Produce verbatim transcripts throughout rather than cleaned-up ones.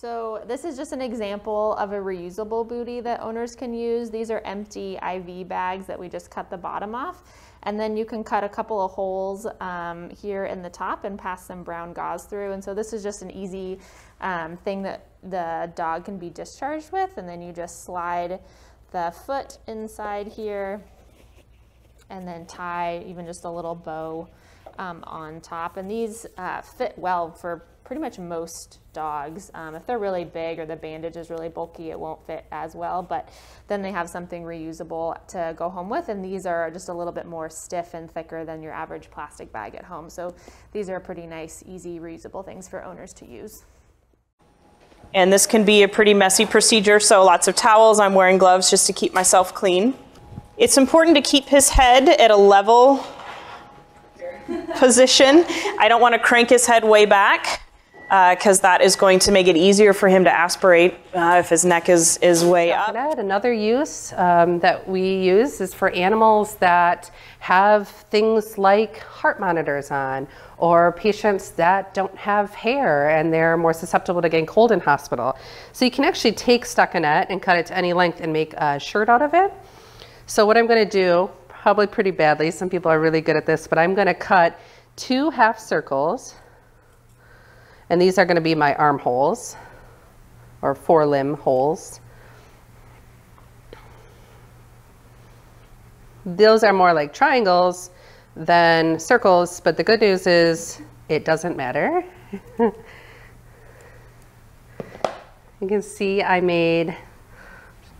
So this is just an example of a reusable buoy that owners can use. These are empty I V bags that we just cut the bottom off. And then you can cut a couple of holes um, here in the top and pass some brown gauze through. And so this is just an easy um, thing that the dog can be discharged with. And then you just slide the foot inside here and then tie even just a little bow um, on top. And these uh, fit well for pretty much most dogs. Um, if they're really big or the bandage is really bulky, it won't fit as well, but then they have something reusable to go home with. And these are just a little bit more stiff and thicker than your average plastic bag at home. So these are pretty nice, easy, reusable things for owners to use. And this can be a pretty messy procedure, so lots of towels. I'm wearing gloves just to keep myself clean. It's important to keep his head at a level position. I don't want to crank his head way back, because uh, that is going to make it easier for him to aspirate uh, if his neck is, is way up. Another use um, that we use is for animals that have things like heart monitors on, or patients that don't have hair and they're more susceptible to getting cold in hospital. So you can actually take stockinette and cut it to any length and make a shirt out of it. So what I'm going to do, probably pretty badly, some people are really good at this, but I'm going to cut two half circles. And these are going to be my armholes, or forelimb holes. Those are more like triangles than circles, but the good news is it doesn't matter. You can see I made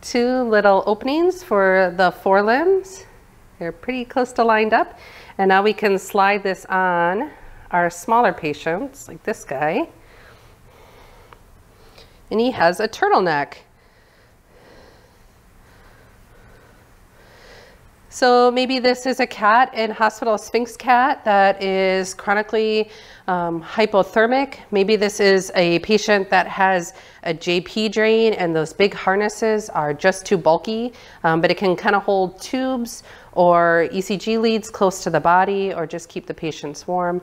two little openings for the forelimbs. They're pretty close to lined up. And now we can slide this on our smaller patients, like this guy, and he has a turtleneck. So maybe this is a cat in hospital, Sphinx cat, that is chronically um, hypothermic. Maybe this is a patient that has a J P drain and those big harnesses are just too bulky, um, but it can kind of hold tubes or E C G leads close to the body, or just keep the patients warm.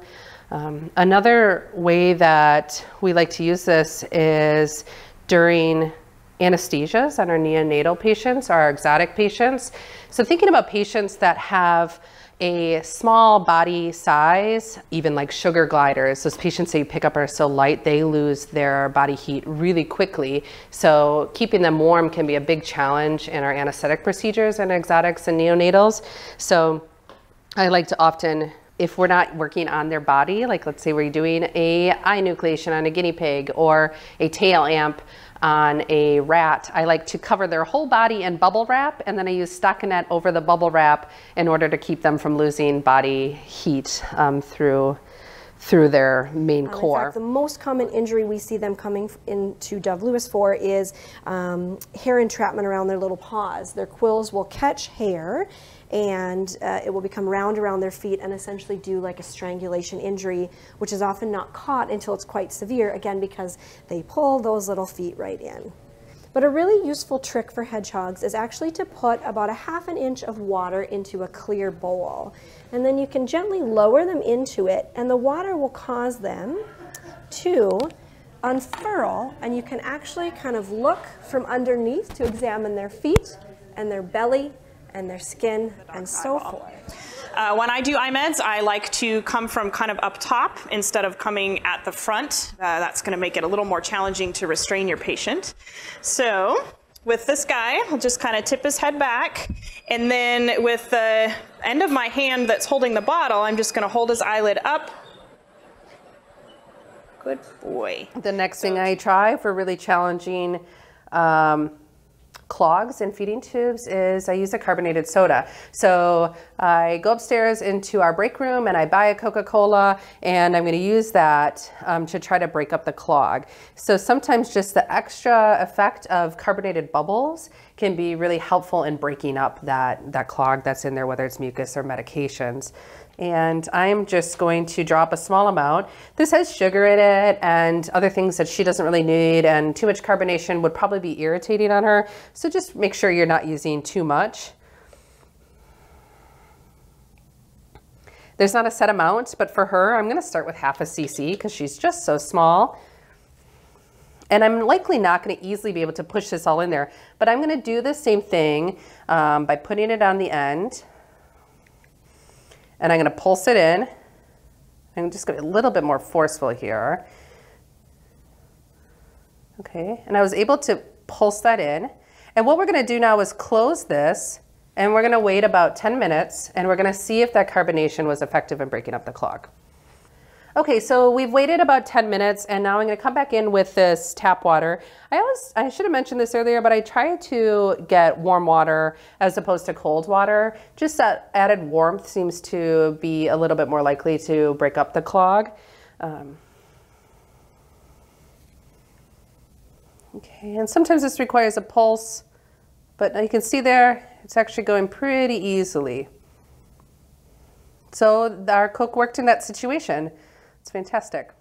Um, another way that we like to use this is during anesthesias on our neonatal patients, our exotic patients. So thinking about patients that have a small body size, even like sugar gliders, those patients that you pick up are so light, they lose their body heat really quickly. So keeping them warm can be a big challenge in our anesthetic procedures and exotics and neonatals. So I like to often, if we're not working on their body, like let's say we're doing a eye enucleation on a guinea pig or a tail amp on a rat, I like to cover their whole body in bubble wrap, and then I use stockinette over the bubble wrap in order to keep them from losing body heat um, through through their main um, core. In fact, the most common injury we see them coming into Dove Lewis for is um, hair entrapment around their little paws. Their quills will catch hair, and uh, it will become round around their feet and essentially do like a strangulation injury, which is often not caught until it's quite severe, again, because they pull those little feet right in. But a really useful trick for hedgehogs is actually to put about a half an inch of water into a clear bowl. And then you can gently lower them into it, and the water will cause them to unfurl, and you can actually kind of look from underneath to examine their feet and their belly and their skin and so forth. Uh, when I do I meds, I like to come from kind of up top instead of coming at the front. Uh, that's going to make it a little more challenging to restrain your patient. So with this guy, I'll just kind of tip his head back, and then with the end of my hand that's holding the bottle, I'm just going to hold his eyelid up. Good boy. The next so, thing I try for really challenging um, clogs and feeding tubes is I use a carbonated soda. So I go upstairs into our break room and I buy a Coca-Cola, and I'm going to use that um, to try to break up the clog. So sometimes just the extra effect of carbonated bubbles can be really helpful in breaking up that, that clog that's in there, whether it's mucus or medications. And I'm just going to drop a small amount. This has sugar in it and other things that she doesn't really need, and too much carbonation would probably be irritating on her. So just make sure you're not using too much. There's not a set amount, but for her, I'm gonna start with half a C C because she's just so small. And I'm likely not going to easily be able to push this all in there, but I'm going to do the same thing um, by putting it on the end, and I'm going to pulse it in. I'm just going to be a little bit more forceful here. Okay, and I was able to pulse that in. And what we're going to do now is close this, and we're going to wait about ten minutes, and we're going to see if that carbonation was effective in breaking up the clog. Okay, so we've waited about ten minutes, and now I'm gonna come back in with this tap water. I always, I should have mentioned this earlier, but I try to get warm water as opposed to cold water. Just that added warmth seems to be a little bit more likely to break up the clog. Um, okay, and sometimes this requires a pulse, but you can see there, it's actually going pretty easily. So our cook worked in that situation. It's fantastic.